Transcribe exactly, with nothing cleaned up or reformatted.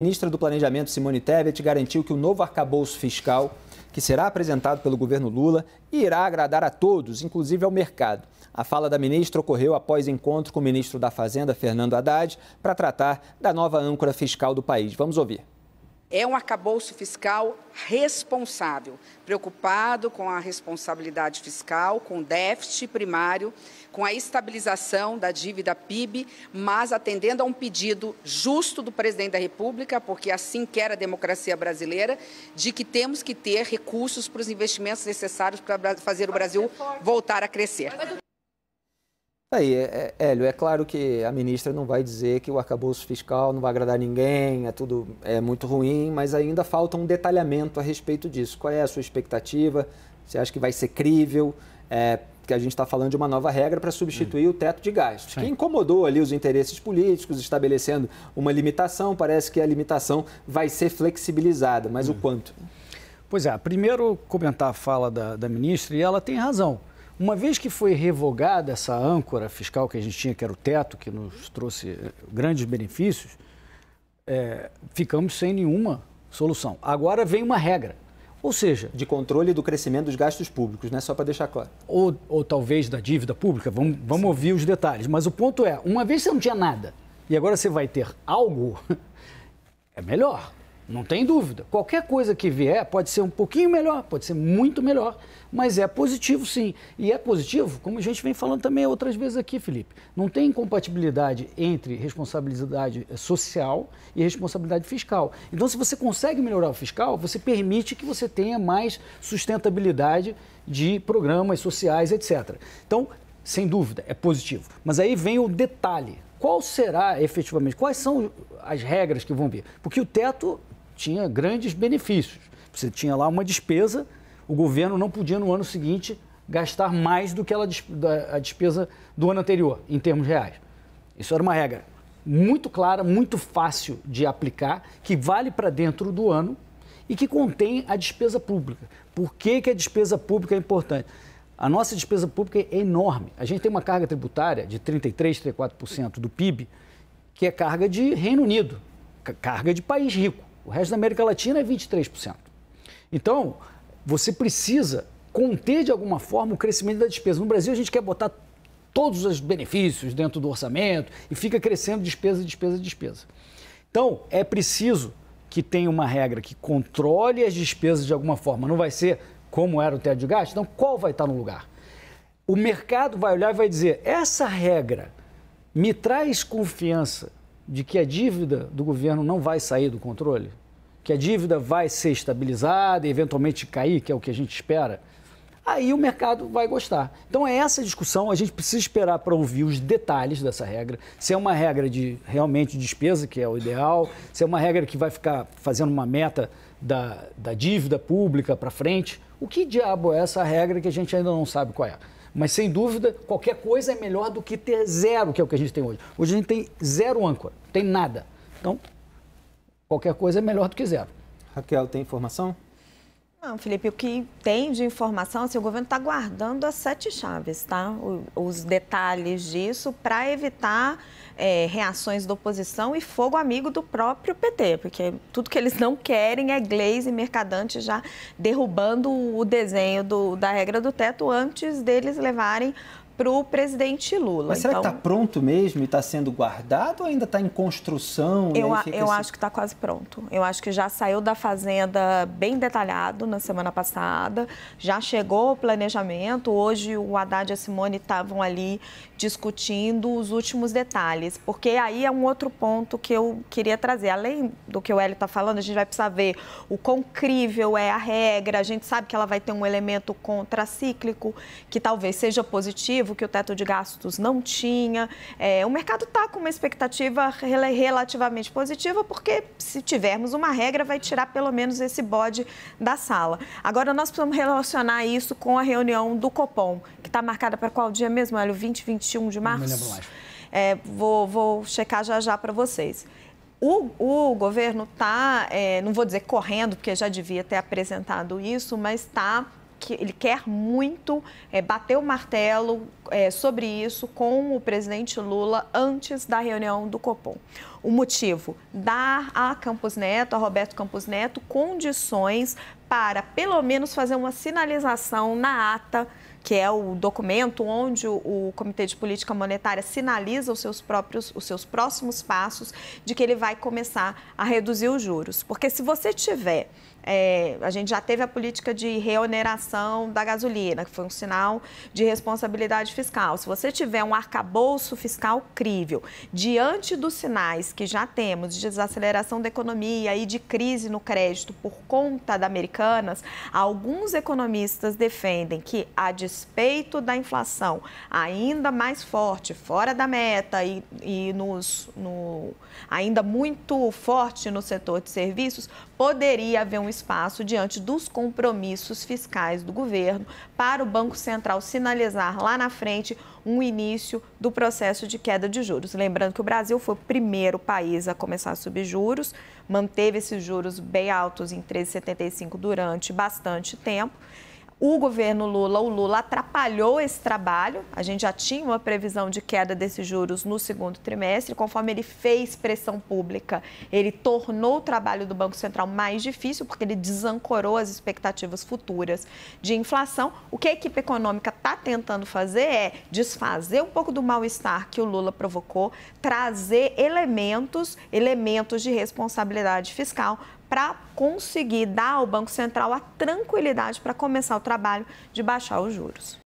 A ministra do Planejamento, Simone Tebet, garantiu que o novo arcabouço fiscal, que será apresentado pelo governo Lula, irá agradar a todos, inclusive ao mercado. A fala da ministra ocorreu após encontro com o ministro da Fazenda, Fernando Haddad, para tratar da nova âncora fiscal do país. Vamos ouvir. É um arcabouço fiscal responsável, preocupado com a responsabilidade fiscal, com o déficit primário, com a estabilização da dívida P I B, mas atendendo a um pedido justo do presidente da República, porque assim quer a democracia brasileira, de que temos que ter recursos para os investimentos necessários para fazer o Brasil voltar a crescer. Aí, Hélio, é claro que a ministra não vai dizer que o arcabouço fiscal não vai agradar ninguém, é tudo é muito ruim, mas ainda falta um detalhamento a respeito disso. Qual é a sua expectativa? Você acha que vai ser crível? É, porque a gente está falando de uma nova regra para substituir hum. o teto de gastos, Sim. que incomodou ali os interesses políticos, estabelecendo uma limitação. Parece que a limitação vai ser flexibilizada, mas hum. o quanto? Pois é, primeiro comentar a fala da, da ministra, e ela tem razão. Uma vez que foi revogada essa âncora fiscal que a gente tinha, que era o teto, que nos trouxe grandes benefícios, é, ficamos sem nenhuma solução. Agora vem uma regra, ou seja... De controle do crescimento dos gastos públicos, né? Só para deixar claro. Ou, ou talvez da dívida pública, vamos, vamos ouvir os detalhes. Mas o ponto é, uma vez que você não tinha nada e agora você vai ter algo, é melhor. Não tem dúvida. Qualquer coisa que vier pode ser um pouquinho melhor, pode ser muito melhor, mas é positivo sim. E é positivo, como a gente vem falando também outras vezes aqui, Felipe, não tem incompatibilidade entre responsabilidade social e responsabilidade fiscal. Então, se você consegue melhorar o fiscal, você permite que você tenha mais sustentabilidade de programas sociais, etcétera. Então, sem dúvida, é positivo. Mas aí vem o detalhe. Qual será, efetivamente, quais são as regras que vão vir? Porque o teto... tinha grandes benefícios. Você tinha lá uma despesa, o governo não podia no ano seguinte gastar mais do que a despesa do ano anterior, em termos reais. Isso era uma regra muito clara, muito fácil de aplicar, que vale para dentro do ano e que contém a despesa pública. Por que que a despesa pública é importante? A nossa despesa pública é enorme. A gente tem uma carga tributária de trinta e três, trinta e quatro por cento do P I B, que é carga de Reino Unido, carga de país rico. O resto da América Latina é vinte e três por cento. Então, você precisa conter de alguma forma o crescimento da despesa. No Brasil, a gente quer botar todos os benefícios dentro do orçamento e fica crescendo despesa, despesa, despesa. Então, é preciso que tenha uma regra que controle as despesas de alguma forma. Não vai ser como era o teto de gasto? Então, qual vai estar no lugar? O mercado vai olhar e vai dizer, essa regra me traz confiança de que a dívida do governo não vai sair do controle, que a dívida vai ser estabilizada e eventualmente cair, que é o que a gente espera, aí o mercado vai gostar. Então é essa discussão, a gente precisa esperar para ouvir os detalhes dessa regra, se é uma regra de realmente despesa, que é o ideal, se é uma regra que vai ficar fazendo uma meta da, da dívida pública para frente. O que diabo é essa regra que a gente ainda não sabe qual é? Mas, sem dúvida, qualquer coisa é melhor do que ter zero, que é o que a gente tem hoje. Hoje a gente tem zero âncora, não tem nada. Então, qualquer coisa é melhor do que zero. Raquel, tem informação? Não, Felipe, o que tem de informação, assim, o governo está guardando as sete chaves, tá? Os detalhes disso para evitar é, reações da oposição e fogo amigo do próprio P T, porque tudo que eles não querem é Gleisi e Mercadante já derrubando o desenho do, da regra do teto antes deles levarem para o presidente Lula. Mas será então, que está pronto mesmo e está sendo guardado ou ainda está em construção? Eu, a, eu assim... acho que está quase pronto. Eu acho que já saiu da Fazenda bem detalhado na semana passada, já chegou o planejamento, hoje o Haddad e a Simone estavam ali discutindo os últimos detalhes, porque aí é um outro ponto que eu queria trazer. Além do que o Hélio está falando, a gente vai precisar ver o quão crível é a regra, a gente sabe que ela vai ter um elemento contracíclico, que talvez seja positivo, que o teto de gastos não tinha. É, o mercado está com uma expectativa relativamente positiva, porque se tivermos uma regra, vai tirar pelo menos esse bode da sala. Agora, nós precisamos relacionar isso com a reunião do Copom, que está marcada para qual dia mesmo, Hélio? vinte, vinte e um de março? Não me lembro mais. É, vou, vou checar já já para vocês. O, o governo está, é, não vou dizer correndo, porque já devia ter apresentado isso, mas está... que ele quer muito é, bater o martelo é, sobre isso com o presidente Lula antes da reunião do Copom. O motivo? Dar a Campos Neto, a Roberto Campos Neto, condições para, pelo menos, fazer uma sinalização na ata, que é o documento onde o Comitê de Política Monetária sinaliza os seus próprios, os seus próximos passos, de que ele vai começar a reduzir os juros. Porque se você tiver, é, a gente já teve a política de reoneração da gasolina, que foi um sinal de responsabilidade fiscal. Se você tiver um arcabouço fiscal crível, diante dos sinais que já temos de desaceleração da economia e de crise no crédito por conta da Americanas, alguns economistas defendem que, a despeito da inflação ainda mais forte, fora da meta e, e nos, no, ainda muito forte no setor de serviços, poderia haver um espaço diante dos compromissos fiscais do governo para o Banco Central sinalizar lá na frente um início do processo de queda de juros. Lembrando que o Brasil foi o primeiro país a começar a subir juros, manteve esses juros bem altos em treze vírgula setenta e cinco por cento durante bastante tempo. O governo Lula, o Lula atrapalhou esse trabalho, a gente já tinha uma previsão de queda desses juros no segundo trimestre, conforme ele fez pressão pública, ele tornou o trabalho do Banco Central mais difícil, porque ele desancorou as expectativas futuras de inflação. O que a equipe econômica está tentando fazer é desfazer um pouco do mal-estar que o Lula provocou, trazer elementos, elementos de responsabilidade fiscal, para conseguir dar ao Banco Central a tranquilidade para começar o trabalho de baixar os juros.